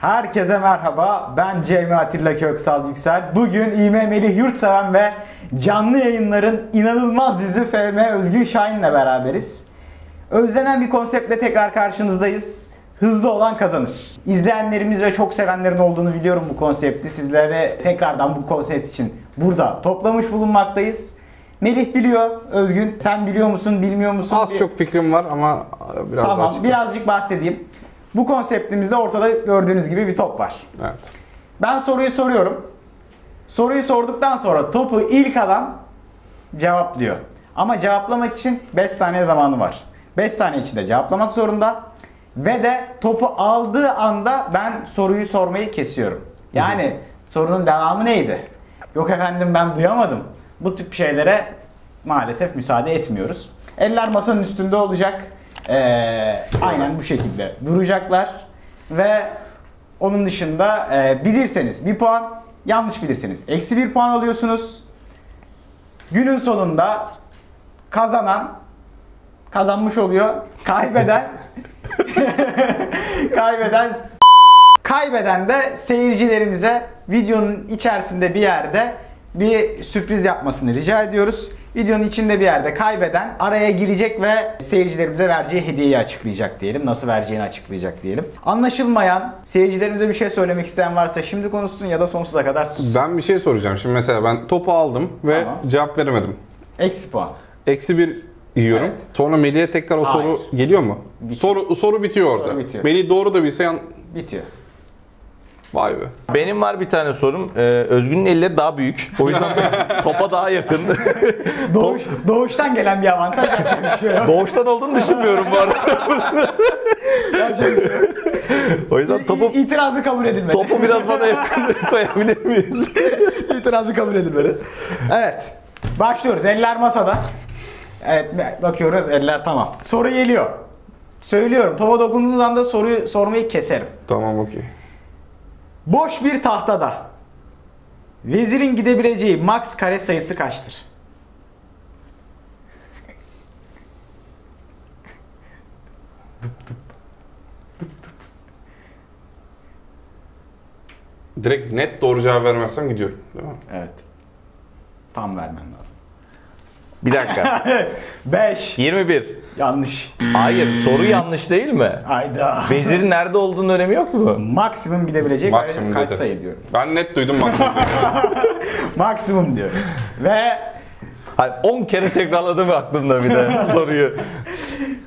Herkese merhaba, ben CM Atilla Köksal Yüksel. Bugün IM Melih Yurtseven ve canlı yayınların inanılmaz yüzü FM Özgün Şahin'le beraberiz. Özlenen bir konseptle tekrar karşınızdayız. Hızlı olan kazanır. İzleyenlerimiz ve çok sevenlerin olduğunu biliyorum bu konsepti. Sizlere tekrardan bu konsept için burada toplamış bulunmaktayız. Melih biliyor, Özgün. Sen biliyor musun, bilmiyor musun? Az çok fikrim var ama biraz birazcık bahsedeyim. Bu konseptimizde ortada gördüğünüz gibi bir top var. Evet. Ben soruyu soruyorum. Soruyu sorduktan sonra topu ilk alan cevaplıyor. Ama cevaplamak için 5 saniye zamanı var. 5 saniye içinde cevaplamak zorunda. Ve de topu aldığı anda ben soruyu sormayı kesiyorum. Yani sorunun devamı neydi? Yok efendim ben duyamadım. Bu tip şeylere maalesef müsaade etmiyoruz. Eller masanın üstünde olacak. Aynen bu şekilde duracaklar ve onun dışında bilirseniz 1 puan, yanlış bilirseniz eksi 1 puan alıyorsunuz. Günün sonunda kazanan kazanmış oluyor, kaybeden de seyircilerimize videonun içerisinde bir yerde bir sürpriz yapmasını rica ediyoruz. Videonun içinde bir yerde kaybeden araya girecek ve seyircilerimize vereceği hediyeyi açıklayacak diyelim. Nasıl vereceğini açıklayacak diyelim. Anlaşılmayan, seyircilerimize bir şey söylemek isteyen varsa şimdi konuşsun ya da sonsuza kadar sussun. Ben bir şey soracağım. Şimdi mesela ben topu aldım ve cevap veremedim. Eksi puan. Eksi 1 yiyorum. Evet. Sonra Melih'e tekrar o soru geliyor mu? Bitiyor. Soru bitiyor orada. Melih doğru da bilse bitiyor. Vay be. Benim var bir tane sorum. Özgün'ün elleri daha büyük. O yüzden topa daha yakın. Doğuştan gelen bir avantaj. Doğuştan olduğunu düşünmüyorum bu arada. O yüzden itirazı kabul edilmedi. Topu biraz bana yakın koyabilir miyiz? İtirazı kabul edilmedi. Evet. Başlıyoruz. Eller masada. Evet, bakıyoruz. Eller tamam. Soru geliyor. Söylüyorum. Topa dokunduğunuz anda soruyu sormayı keserim. Tamam, okey. Boş bir tahtada vezirin gidebileceği max kare sayısı kaçtır? Direkt net doğru cevap vermezsem gidiyorum, değil mi? Evet. Tam vermen lazım. Bir dakika. 5. 21. Yanlış. Hayır, soru yanlış değil mi? Hayda. Vezirin nerede olduğunun önemi yok mu? Maksimum gidebilecek kaç sayı diyorum. Ben net duydum maksimum. Maksimum diyor. Ve 10 kere tekrarladım aklımda bir de soruyu.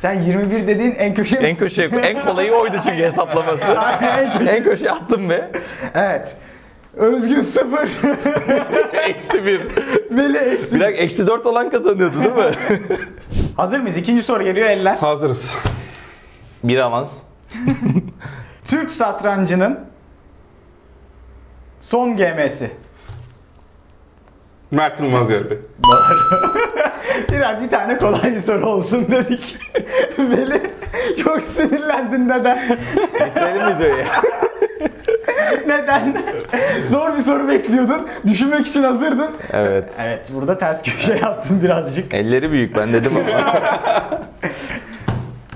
Sen 21 dediğin en köşe misin? En köşe. En kolayı oydu çünkü hesaplaması. En köşe attım be. Evet. Özgün 0. Eksi 1. Melih eksi 1. Bir dakika, eksi 4 olan kazanıyordu değil mi? Hazır mıyız? İkinci soru geliyor, eller. Hazırız. Bir avans. Türk satrancının son GM'si. Mert Yılmaz geldi. Doğru. Bir tane kolay bir soru olsun dedik. Melih çok sinirlendin neden? Bitirelim videoyu ya. Neden? Zor bir soru bekliyordun. Düşünmek için hazırdın. Evet. Evet, burada ters köşe yaptım birazcık. Elleri büyük ben dedim ama.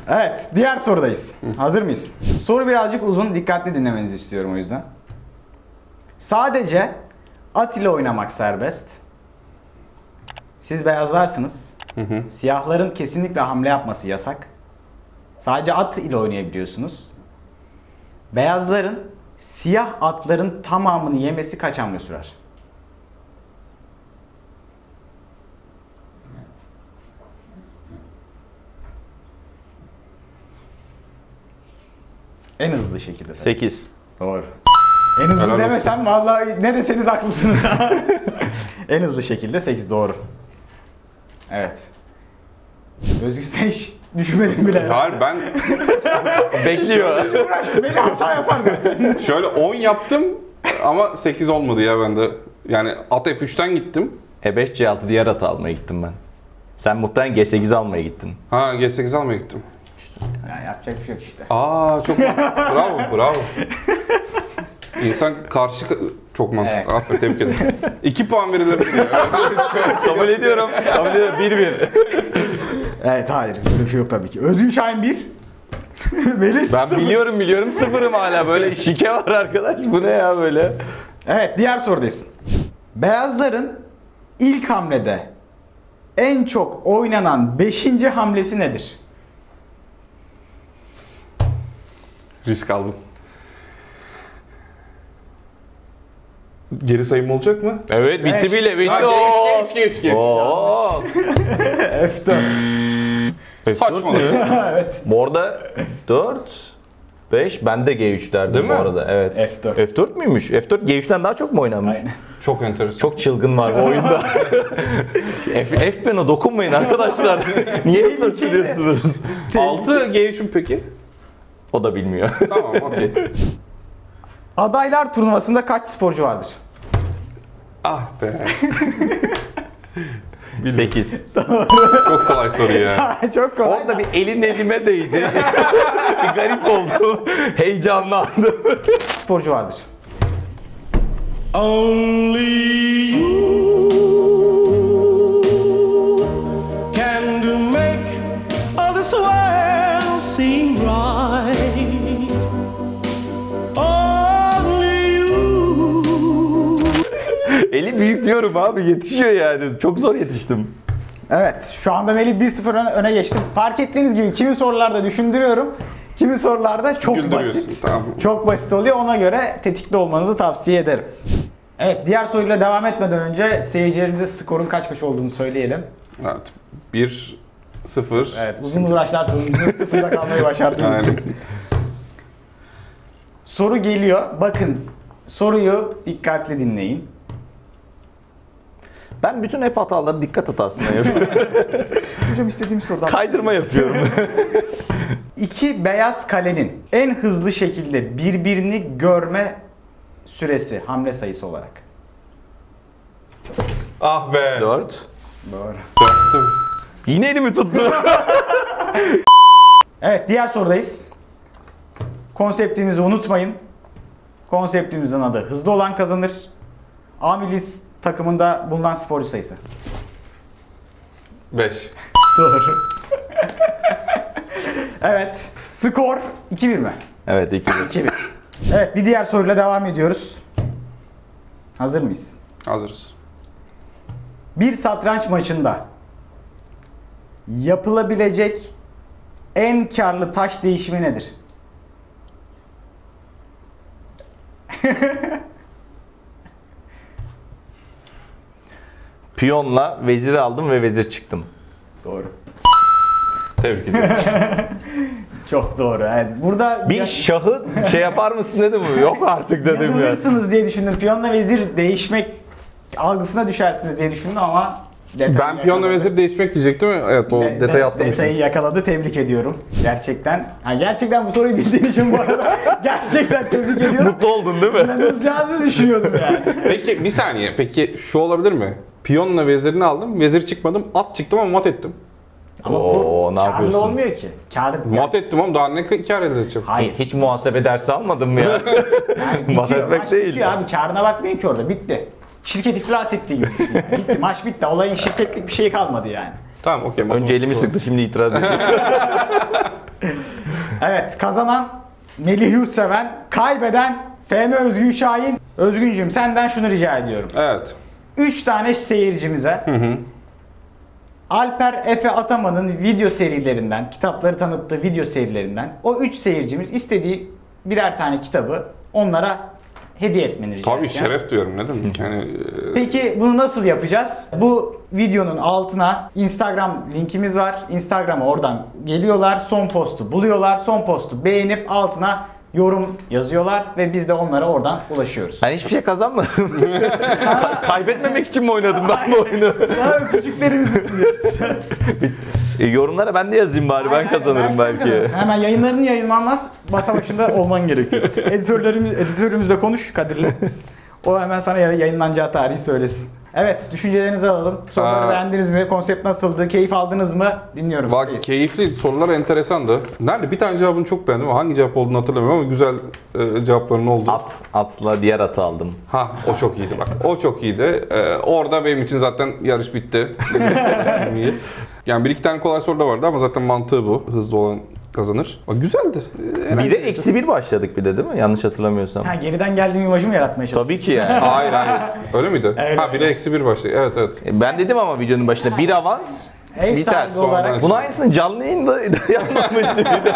Evet, diğer sorudayız. Hazır mıyız? Soru birazcık uzun. Dikkatli dinlemenizi istiyorum o yüzden. Sadece Atilla oynamak serbest. Siz beyazlarsınız. Siyahların kesinlikle hamle yapması yasak. Sadece at ile oynayabiliyorsunuz. Beyazların siyah atların tamamını yemesi kaç hamle sürer? En hızlı şekilde. 8. Doğru. En hızlı demesem vallahi ne deseniz haklısınız. En hızlı şekilde 8 doğru. Evet. Özgün sen hiç düşünmedin bile. Hayır ben bekliyor. Beni hata yapar zaten. Şöyle 10 yaptım ama 8 olmadı ya bende. Yani at F3'ten gittim. E5 C6 diğer atı almaya gittim ben. Sen muhtemelen G8 almaya gittin. Ha G8 almaya gittim. İşte yani yapacak bir şey yok işte. Aa çok bravo bravo. İnsan karşı çok mantıklı. Evet. Aferin, tebrik ederim. 2 puan verilebilir. Kabul ediyorum. Kabul ediyorum. 1-1. Evet hayır. Böyle bir şey yok tabii ki. Özgün Şahin 1. Melih ben sıfır. biliyorum sıfırım hala, böyle şike var arkadaş, bu ne ya böyle. Evet, diğer sorudayız. Beyazların ilk hamlede en çok oynanan 5. hamlesi nedir? Risk aldım. Geri sayım olacak mı? Evet, bitti evet. Bile. Bitti. F4. F4. Saçmalık. Evet. Bu arada 4, 5. Ben de G3 derdim değil bu mi? Arada. Evet. F4. F4 müymüş? F4 G3'ten daha çok mu oynanmış? Aynen. Çok enteresan. Çok çılgın var bu oyunda. F-Pen'e dokunmayın arkadaşlar. Niye bunu sürüyorsunuz? 6 G3'ün peki? O da bilmiyor. Tamam, okey. Adaylar turnuvasında kaç sporcu vardır? Ah be. 8. Çok kolay soru ya. Çok kolay. Orada bir elin elime değdi. Bir garip oldum. Heyecanlandım. Sporcu vardır. Only you can do make all this world seem right. Eli büyük diyorum abi, yetişiyor yani. Çok zor yetiştim. Evet, şu anda Melih 1-0 öne geçtim. Fark ettiğiniz gibi kimi sorularda düşündürüyorum, kimi sorularda çok basit. Tamam. Çok basit oluyor, ona göre tetikte olmanızı tavsiye ederim. Evet, diğer soruyla devam etmeden önce seyircilerimize skorun kaç olduğunu söyleyelim. Evet, 1-0. Evet, uzun uğraşlar sonucunda 0'da kalmayı başardınız. Yani. Soru geliyor, bakın. Soruyu dikkatli dinleyin. Ben bütün hep hataları dikkat hatasına yapıyorum. Hocam istediğim sorudan kaydırma yapıyorum. İki beyaz kalenin en hızlı şekilde birbirini görme süresi, hamle sayısı olarak. Ah be. 4. Doğru. 4. Yine elimi tuttu. Evet, diğer sorudayız. Konseptimizi unutmayın. Konseptimizin adı hızlı olan kazanır. A milli takımında bulunan sporcu sayısı. 5. Doğru. Evet. Skor 2-1 mi? Evet, 2-1. Evet, bir diğer soruyla devam ediyoruz. Hazır mıyız? Hazırız. Bir satranç maçında yapılabilecek en karlı taş değişimi nedir? Piyonla veziri aldım ve vezir çıktım. Doğru. Tebrik ederim. Çok doğru. Yani burada bir şahı şey yapar mısın dedim. Yok artık dedim ya. Yanılırsınız diye düşündüm. Piyonla vezir değişmek algısına düşersiniz diye düşündüm ama ben piyonla vezir değişmek diyecektim. Evet, o detayı atlamıştım. Detayı yakaladı. Tebrik ediyorum. Gerçekten bu soruyu bildiğin için bu arada gerçekten tebrik ediyorum. Mutlu oldun değil mi? İnanılacağınızı düşünüyordum yani. Peki bir saniye. Peki şu olabilir mi? Piyonla vezirini aldım. Vezir çıkmadım. At çıktım ama mat ettim. Ama bu karlı olmuyor ki. Mat ettim ama daha ne kâr edeceğim? Hayır. Hiç muhasebe dersi almadın mı ya? Yani mat etmek değil. Bitiyor abi. Kârına bakmıyor ki orada. Bitti. Şirket iflas ettiği gibi düşün. Bitti, maç bitti. Olayın şirketlik bir şey kalmadı yani. Tamam, okey. Önce elimi sıktı, şimdi itiraz ediyor. Evet, kazanan Melih Yurtseven, kaybeden FM Özgün Şahin. Özgüncüm, senden şunu rica ediyorum. Evet. 3 tane seyircimize Alper Efe Ataman'ın video serilerinden, kitapları tanıttığı video serilerinden o 3 seyircimiz istediği birer tane kitabı onlara hediye etmeni rica edeceğim. Tabii, şeref diyorum, ne demek yani. Peki bunu nasıl yapacağız? Bu videonun altına Instagram linkimiz var. Instagram'a oradan geliyorlar, son postu buluyorlar, son postu beğenip altına yorum yazıyorlar ve biz de onlara oradan ulaşıyoruz. Ben hiçbir şey kazanmadım. Kaybetmemek için mi oynadım ben bu oyunu? Küçüklerimizi siliyoruz. Yorumlara ben de yazayım bari. Aynen, ben kazanırım belki. Hemen yayınlarını yayınlanmaz. Masa başında olman gerekiyor. Editörümüzle konuş Kadir'le. O hemen sana yayınlanacağı tarihi söylesin. Evet, düşüncelerinizi alalım. Soruları beğendiniz mi? Konsept nasıldı? Keyif aldınız mı? Dinliyorum. Bak, keyifli sorular, enteresandı. Nerede? Bir tane cevabını çok beğendim. Hangi cevap olduğunu hatırlamıyorum ama güzel cevapların oldu. Atla diğer atı aldım. Ha, o çok iyiydi bak. O çok iyiydi. Orada benim için zaten yarış bitti. Yani bir iki tane kolay soru da vardı ama zaten mantığı bu. Hızlı olan kazanır. O güzeldi. Bir de -1 başladık bir de değil mi? Yanlış hatırlamıyorsam. Ha, geriden geldiğim imajı mı yaratmaya çalıştın? Tabii ki yani. Hayır. Öyle miydi? Öyle ha, 1'e -1 başladık. Evet. Ben dedim ama videonun başında bir avans. Biter. Bunun aynısını canlı yayında yapmamıştı bir de.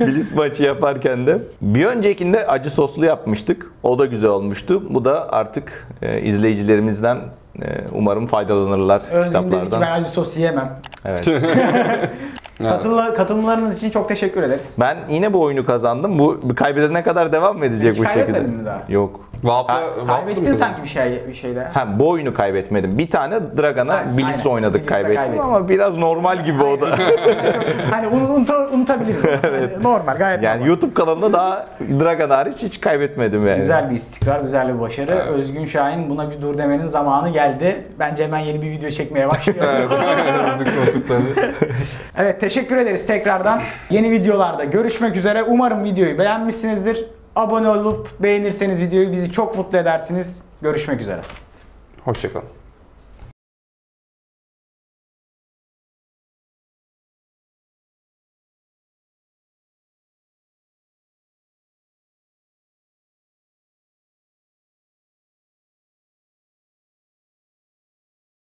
Bilis maçı yaparken de. Bir öncekinde acı soslu yapmıştık. O da güzel olmuştu. Bu da artık izleyicilerimizden umarım faydalanırlar kitaplardan. Ben acı sos yiyemem. Evet. Katılımlarınız için çok teşekkür ederiz. Ben yine bu oyunu kazandım. Bu kaybedene kadar devam mı edecek hiç bu şekilde? Kaybetmedin mi daha? Yok. Kaybettin sanki bir şeyde. Ha, bu oyunu kaybetmedim. Bir tane Dragon'a Bilis oynadık, kaybettim ama biraz normal gibi o da. Hani unutabiliriz. Evet. Normal, gayet yani normal. YouTube kanalında daha Dragon hariç hiç kaybetmedim yani. Güzel bir istikrar, güzel bir başarı. Evet. Özgün Şahin, buna bir dur demenin zamanı geldi. Bence hemen yeni bir video çekmeye başlayalım. Evet, teşekkür ederiz tekrardan. Yeni videolarda görüşmek üzere. Umarım videoyu beğenmişsinizdir. Abone olup beğenirseniz videoyu bizi çok mutlu edersiniz. Görüşmek üzere. Hoşça kalın.